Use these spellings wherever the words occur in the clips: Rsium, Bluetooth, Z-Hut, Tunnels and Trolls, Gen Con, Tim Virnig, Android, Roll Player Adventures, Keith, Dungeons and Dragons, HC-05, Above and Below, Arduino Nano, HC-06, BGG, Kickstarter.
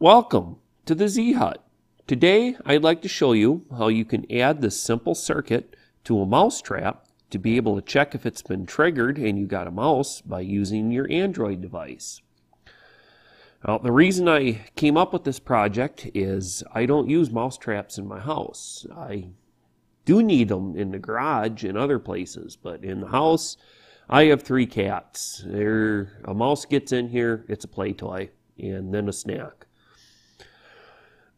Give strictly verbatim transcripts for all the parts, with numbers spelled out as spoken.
Welcome to the Z-Hut. Today I'd like to show you how you can add this simple circuit to a mouse trap to be able to check if it's been triggered and you got a mouse by using your Android device. Now, the reason I came up with this project is I don't use mouse traps in my house. I do need them in the garage and other places, but in the house I have three cats. They're, a mouse gets in here, it's a play toy, and then a snack.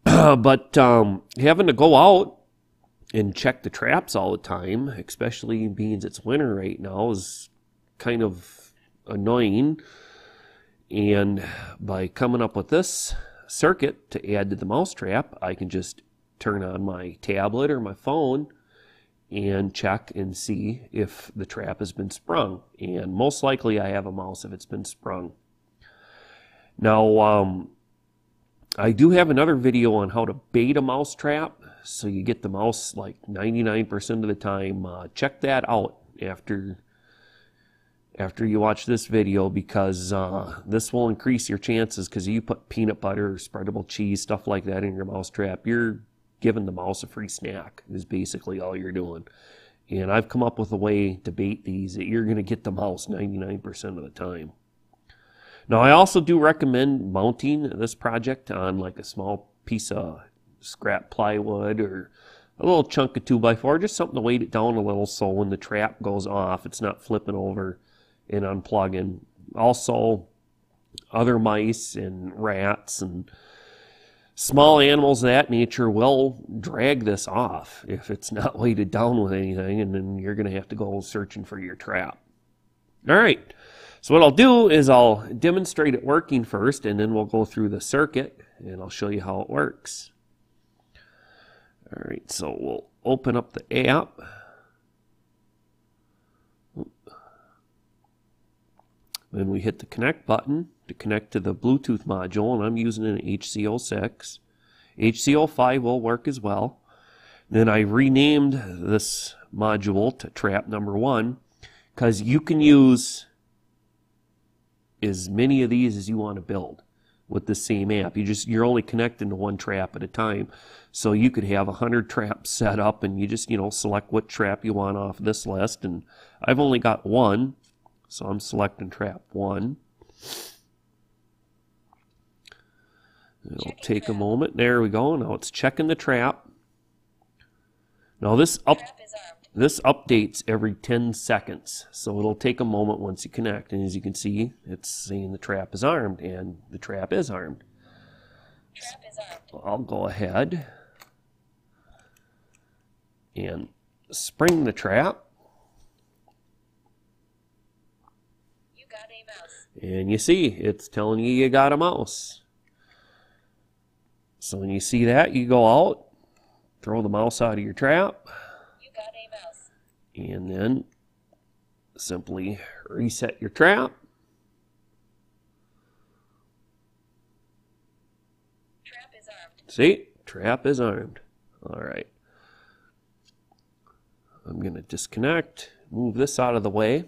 But um, having to go out and check the traps all the time, especially being it's winter right now, is kind of annoying. And by coming up with this circuit to add to the mouse trap, I can just turn on my tablet or my phone and check and see if the trap has been sprung. And most likely I have a mouse if it's been sprung. Now, um, I do have another video on how to bait a mouse trap so you get the mouse like ninety-nine percent of the time. Uh, check that out after after you watch this video, because uh, this will increase your chances, because you put peanut butter, spreadable cheese, stuff like that in your mouse trap, you're giving the mouse a free snack is basically all you're doing. And I've come up with a way to bait these that you're going to get the mouse ninety-nine percent of the time. Now, I also do recommend mounting this project on like a small piece of scrap plywood or a little chunk of two by four, just something to weight it down a little so when the trap goes off, it's not flipping over and unplugging. Also, other mice and rats and small animals of that nature will drag this off if it's not weighted down with anything, and then you're going to have to go searching for your trap. All right, so what I'll do is I'll demonstrate it working first, and then we'll go through the circuit, and I'll show you how it works. All right, so we'll open up the app. Then we hit the connect button to connect to the Bluetooth module, and I'm using an H C oh six. H C oh five will work as well. Then I renamed this module to trap number one, because you can use as many of these as you want to build with the same app. You just, you're only connecting to one trap at a time. So you could have a hundred traps set up, and you just, you know, select what trap you want off this list. And I've only got one, so I'm selecting trap one. It'll take a moment. There we go. Now it's checking the trap. Now this up this updates every ten seconds, so it'll take a moment once you connect. And as you can see, it's saying the trap is armed, and the trap is armed. Trap is armed. So I'll go ahead and spring the trap. And you see, it's telling you you got a mouse. So when you see that, you go out, throw the mouse out of your trap. You got a mouse. And then simply reset your trap. Trap is armed. See, trap is armed. All right. I'm going to disconnect, move this out of the way.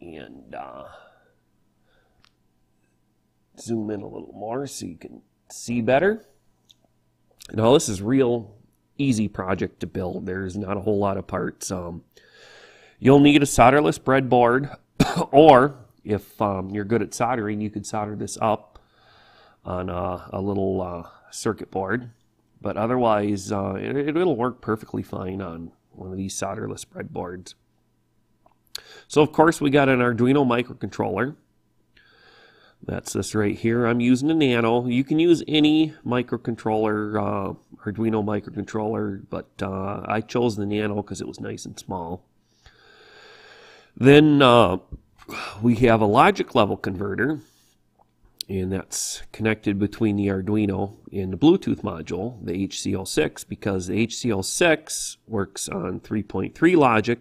And uh, zoom in a little more so you can see better. Now, this is a real easy project to build. There's not a whole lot of parts. Um, you'll need a solderless breadboard, or if um, you're good at soldering, you can solder this up on a, a little uh, circuit board. But otherwise, uh, it, it'll work perfectly fine on one of these solderless breadboards. So of course we got an Arduino microcontroller. That's this right here. I'm using a Nano. You can use any microcontroller, uh, Arduino microcontroller, but uh, I chose the Nano because it was nice and small. Then uh, we have a logic level converter, and that's connected between the Arduino and the Bluetooth module, the H C oh six, because the H C oh six works on three point three logic,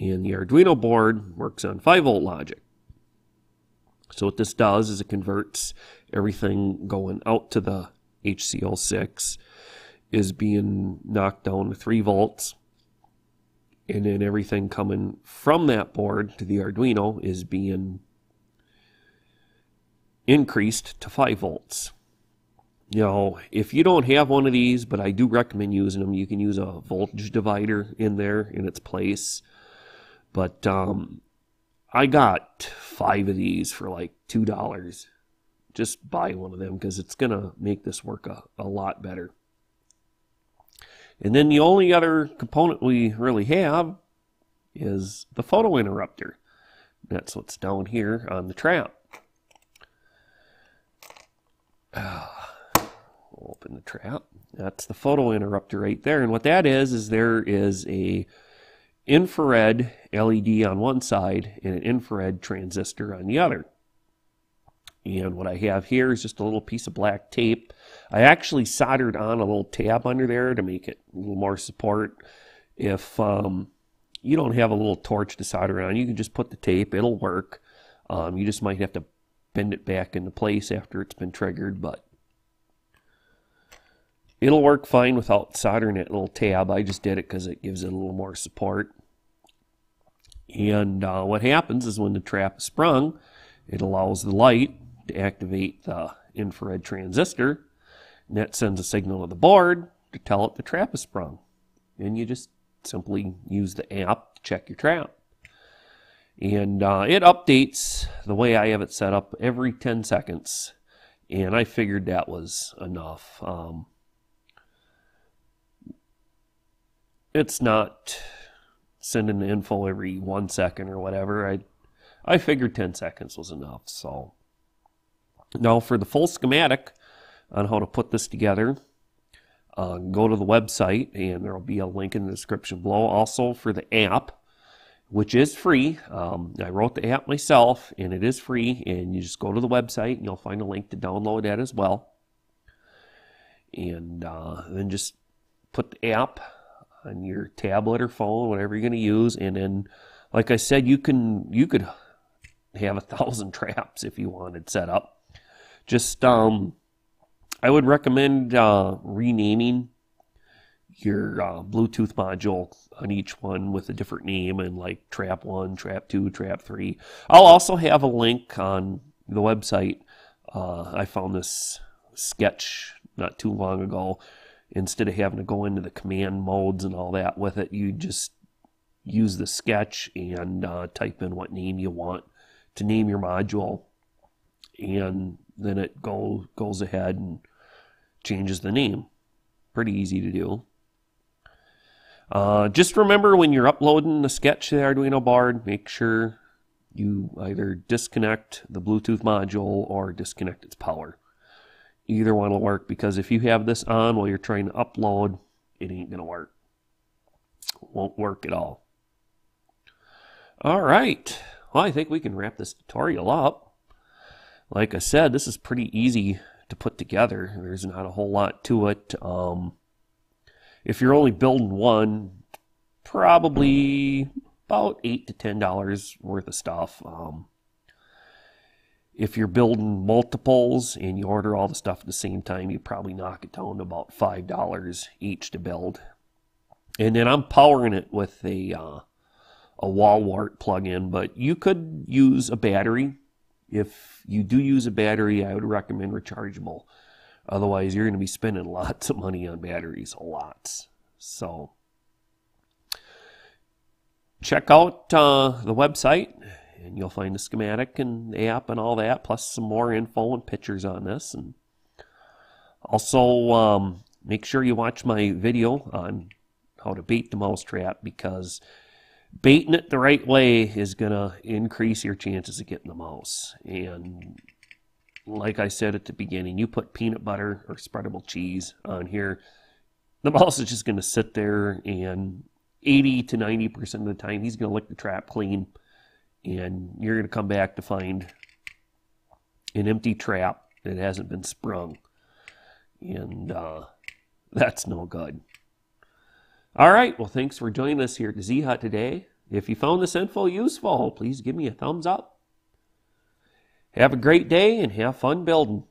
and the Arduino board works on five volt logic. So what this does is it converts everything going out to the H C oh six is being knocked down to three volts, and then everything coming from that board to the Arduino is being increased to five volts. Now, if you don't have one of these, but I do recommend using them, you can use a voltage divider in there in its place. But um, I got five of these for like two dollars. Just buy one of them because it's going to make this work a, a lot better. And then the only other component we really have is the photo interrupter. That's what's down here on the trap. Uh, open the trap. That's the photo interrupter right there. And what that is, is there is a infrared L E D on one side and an infrared transistor on the other. And what I have here is just a little piece of black tape. I actually soldered on a little tab under there to make it a little more support. If um, you don't have a little torch to solder on, you can just put the tape. It'll work. Um, you just might have to bend it back into place after it's been triggered, but it'll work fine without soldering that little tab. I just did it because it gives it a little more support. And uh, what happens is when the trap is sprung, it allows the light to activate the infrared transistor, and that sends a signal to the board to tell it the trap is sprung. And you just simply use the app to check your trap. And uh, it updates the way I have it set up every ten seconds, and I figured that was enough. Um, it's not sending the info every one second or whatever. I I figured ten seconds was enough. So now for the full schematic on how to put this together, uh, go to the website, and there will be a link in the description below. Also for the app, which is free. Um, I wrote the app myself, and it is free. And you just go to the website, and you'll find a link to download that as well. And uh, then just put the app on your tablet or phone, whatever you're going to use. And then, like I said, you can you could have a thousand traps if you wanted set up. Just um, I would recommend uh, renaming your uh, Bluetooth module on each one with a different name, and like trap one, trap two, trap three. I'll also have a link on the website. Uh, I found this sketch not too long ago. Instead of having to go into the command modes and all that with it, you just use the sketch and uh, type in what name you want to name your module, and then it go, goes ahead and changes the name. Pretty easy to do. Uh, just remember when you're uploading the sketch to the Arduino board, make sure you either disconnect the Bluetooth module or disconnect its power. Either one will work, because if you have this on while you're trying to upload, it ain't going to work. It won't work at all. All right. Well, I think we can wrap this tutorial up. Like I said, this is pretty easy to put together. There's not a whole lot to it. Um, if you're only building one, probably about eight to ten dollars worth of stuff. Um, if you're building multiples and you order all the stuff at the same time, you probably knock it down to about five dollars each to build. And then I'm powering it with a, uh, a wall wart plug-in, but you could use a battery. If you do use a battery, I would recommend rechargeable. Otherwise, you're going to be spending lots of money on batteries, lots. So check out uh, the website, and you'll find the schematic and the app and all that, plus some more info and pictures on this. And also, um, make sure you watch my video on how to bait the mousetrap, because baiting it the right way is going to increase your chances of getting the mouse. And like I said at the beginning, you put peanut butter or spreadable cheese on here, the mouse is just going to sit there, and eighty to ninety percent of the time, he's going to lick the trap clean, and you're going to come back to find an empty trap that hasn't been sprung. And uh, that's no good. All right, well, thanks for joining us here at Z-Hut today. If you found this info useful, please give me a thumbs up. Have a great day and have fun building.